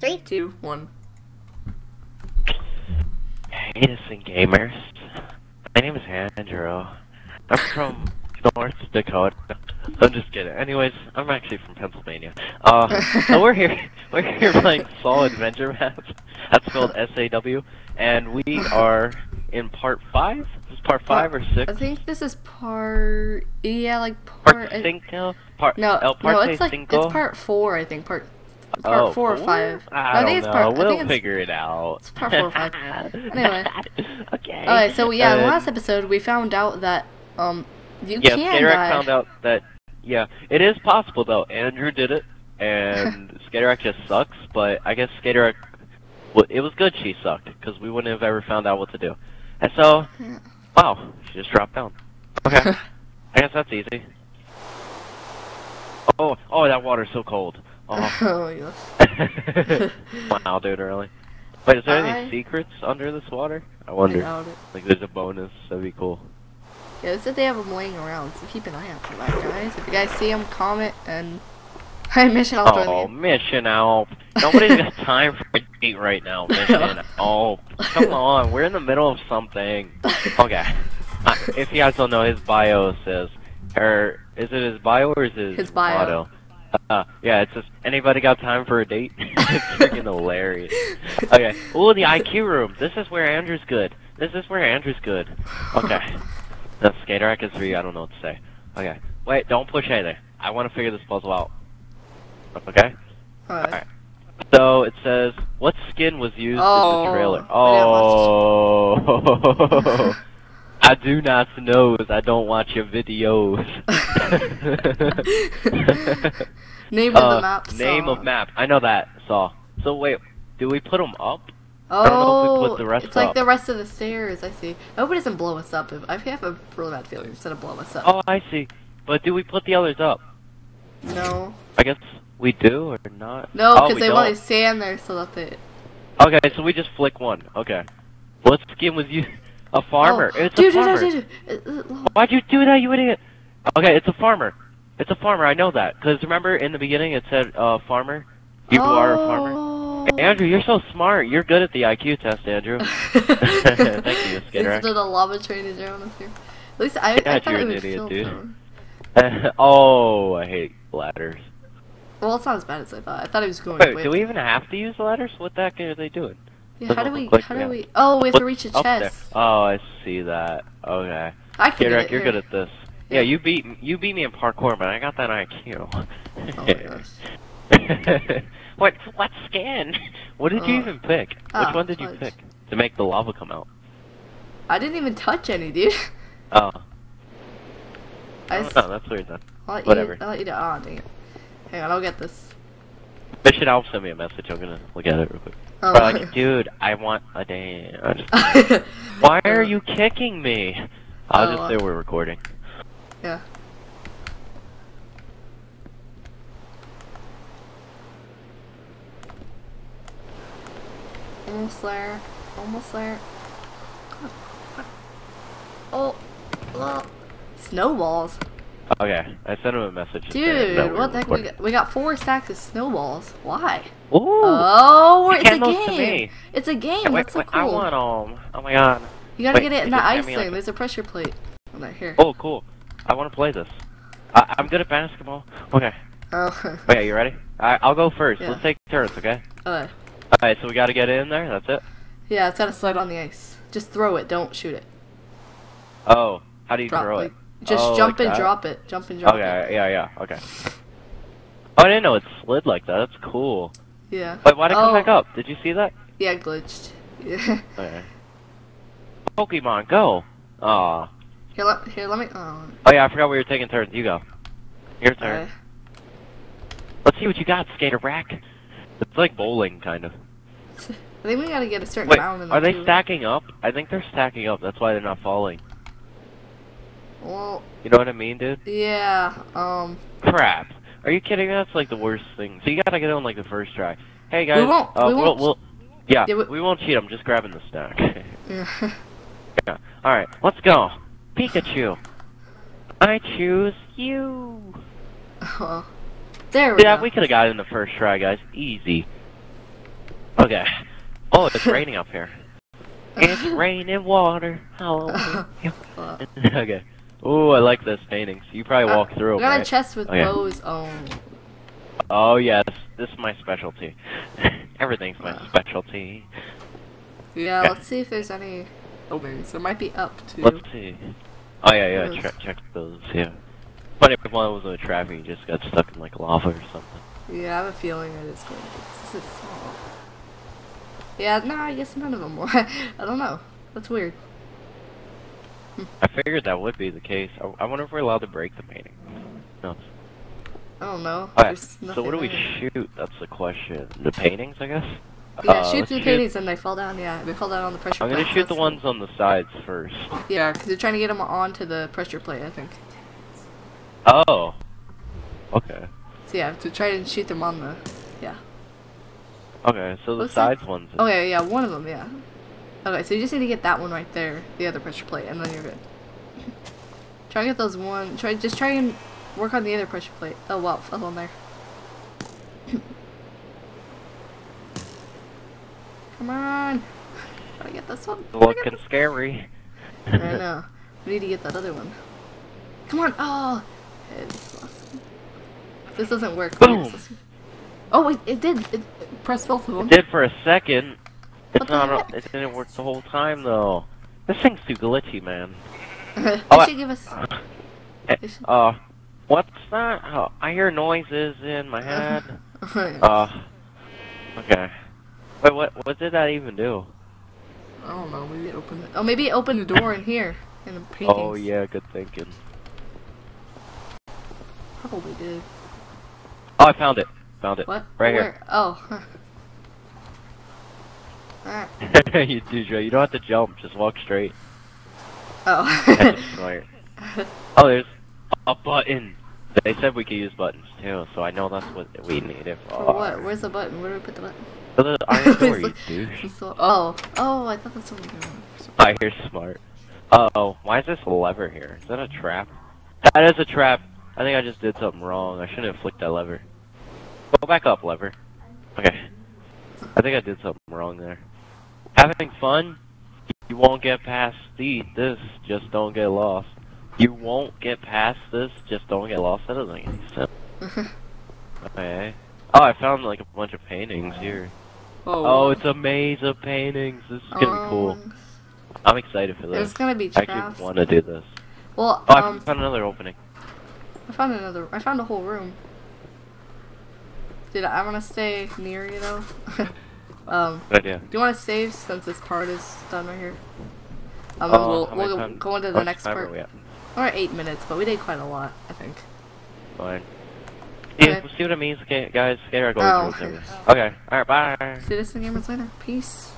3, 2, 1. Hey, listen, gamers. My name is Andrew. I'm from North Dakota. I'm just kidding. Anyways, I'm actually from Pennsylvania. So we're here playing Saw Adventure Maps. That's spelled S-A-W. And we are in part 5? Is this part 5 or 6? I think this is part... Yeah, like part... it's part 4, I think. Part 4 or 5. I think it's figure it out. It's part 4 or 5. Anyway. Okay. Alright, so yeah, in the last episode we found out that, Yeah, it is possible though. Andrew did it, and Skaterack just sucks. But I guess Skaterack, well, it was good she sucked because we wouldn't have ever found out what to do. And so, yeah. Wow, she just dropped down. Okay, I guess that's easy. Oh, that water's so cold. Oh, yes. Wow, dude, really. Wait, is there any secrets under this water? I wonder. I doubt it. Like, there's a bonus. That'd be cool. Yeah, they said they have them laying around, so keep an eye out for that, guys. If you guys see them, comment, and... Hey, mission help. Oh, mission help. Nobody's got time for a date right now, mission. Oh, come on, we're in the middle of something. Okay. If you guys don't know, his bio says... Or, is it his bio or is it his bio? Motto? Yeah, it's just, anybody got time for a date? It's freaking hilarious. Okay. Ooh, the IQ room. This is where Andrew's good. Okay. The Skaterack is for you, I don't know what to say. Okay. Wait, don't push anything. I want to figure this puzzle out. Okay? Alright. So, it says, what skin was used in the trailer? Oh. I do not know, I don't watch your videos. Name of the map, Saw. Name of map. I know that, Saw. So, wait, do we put them up? Oh, I don't know if we put the rest it's like up. The rest of the stairs, I see. I hope it doesn't blow us up. I have a really bad feeling it's going to blow us up. Oh, I see. But do we put the others up? No. I guess we do or not? No, because they want to stand there so that they... Okay, so we just flick one. Okay. What skin was you? A farmer. Oh. It's a farmer. Why'd you do that, you idiot? Okay, it's a farmer. It's a farmer, I know that. Because remember in the beginning it said, farmer? You are a farmer. Andrew, you're so smart. You're good at the IQ test, Andrew. Thank you, Skaterack. The lava train is around us here. At least I thought it was an idiot, dude. Oh, I hate ladders. Well, it's not as bad as I thought. I thought it was going to... Wait, do we even have to use ladders? What the heck are they doing? Yeah, how do we... Oh, we have to reach a chest. Oh, I see that. Okay. Skaterack, you're good at this. Yeah, you beat me in parkour, but I got that IQ. Oh my gosh. What skin? What did you even pick? Which one did you pick to make the lava come out? I didn't even touch any, dude. Oh. No, that's weird then. Whatever. I'll let you do. Oh, dang it. Hang on, I'll get this. Bishop Alf sent me a message. I'm gonna look at it real quick. Oh. But like, dude, I want a dance. Why are you kicking me? I'll just say we're recording. Yeah. Almost there. Almost there. Oh. Snowballs. Okay, I sent him a message. Dude, what the heck? We got 4 stacks of snowballs. Why? Ooh. Oh, it's a game. It's a game. Yeah, that's so cool. I want them. Oh my god. You gotta get it in that ice thing. Like... There's a pressure plate. Oh, right here. Oh, cool. I want to play this. I'm good at basketball. Okay. Oh. Okay, you ready? I'll go first. Yeah. Let's take turns, okay? Okay. Alright, so we gotta get in there, that's it? Yeah, it's gotta slide on the ice. Just throw it, don't shoot it. Oh, how do you throw it? Just jump and drop it. Jump and drop it. Okay, yeah, okay. Oh, I didn't know it slid like that, that's cool. Yeah. Wait, why did it come back up? Did you see that? Yeah, it glitched. Yeah. Okay. Pokemon, go! Aww. Here, let me... Oh yeah, I forgot we were taking turns, you go. Your turn. Okay. Let's see what you got, Skaterack. It's like bowling, kind of. I think we gotta get a certain amount in the Are they stacking up? I think they're stacking up. That's why they're not falling. Well... You know what I mean, dude? Yeah, Crap. Are you kidding me? That's like the worst thing. So you gotta get on like the first try. Hey, guys. We won't cheat. I'm just grabbing the stack. Yeah. Yeah. Alright, let's go. Pikachu. I choose you. There we go. Yeah, we could have got it in the first try, guys. Easy. Okay. Oh, it's raining up here. It's raining water. Oh. Okay. Ooh, I like this painting. So you probably walk through. I got a chest with bows on. Oh yes, this is my specialty. Everything's my specialty. Yeah, okay. Let's see if there's any. Oh, there might be up too. Let's see. Oh yeah, yeah. Check those. Yeah. But if one was in a trap and you just got stuck in like lava or something. Yeah, I have a feeling that it's good. This is small. Yeah, no, I guess none of them were. I don't know. That's weird. I figured that would be the case. I wonder if we're allowed to break the painting. No. I don't know. Right. So what do we shoot? That's the question. The paintings, I guess? Yeah, shoot the paintings and they fall down. Yeah, they fall down on the pressure plate. I'm going to shoot the ones on the sides first. Yeah, because they're trying to get them onto the pressure plate, I think. Oh. Okay. So yeah, to try and shoot them on the... Yeah. Okay, so the sides ones... Okay, yeah, one of them, yeah. Okay, so you just need to get that one right there, the other pressure plate, and then you're good. Try to get those one... Just try and work on the other pressure plate. Oh, wow, it fell on there. Come on! Gotta get this one. Looking scary. I know. We need to get that other one. Come on! Oh! This doesn't work. Boom! Oh wait, it did. It pressed both of them. It did for a second. It's not. It didn't work the whole time though. This thing's too glitchy, man. They should give us. What's that? Oh, I hear noises in my head. Okay. Wait, what did that even do? I don't know. Maybe it opened. Oh, maybe it opened the door in here in the paintings. Oh yeah, good thinking. Probably did. Oh, I found it. Found it. What? Right here. Oh. Alright. You don't have to jump. Just walk straight. Oh. That's smart. Oh, there's a button. They said we could use buttons too, so I know that's what we need. For what? Where's the button? Where do we put the button? For the iron door, you douche. Oh, I thought that's what we were doing. Oh, you're smart. Uh-oh. Why is this lever here? Is that a trap? That is a trap. I think I just did something wrong. I shouldn't have flicked that lever. Go back up, lever. Okay. I think I did something wrong there. Having fun? You won't get past this, just don't get lost. You won't get past this, just don't get lost. That doesn't make any sense. Okay. Oh, I found like a bunch of paintings here. Oh, it's a maze of paintings. This is gonna be cool. I'm excited for this. It's gonna be traps. I actually want to do this. Well, I found another opening. I found a whole room. Dude, I want to stay near you though. Good idea. Do you want to save since this part is done right here? We'll go into the next part. We're at 8 minutes, but we did quite a lot, I think. Fine. Yeah, see what it means, guys. Skaterack. Okay. Alright, bye. See you guys in gamers later. Peace.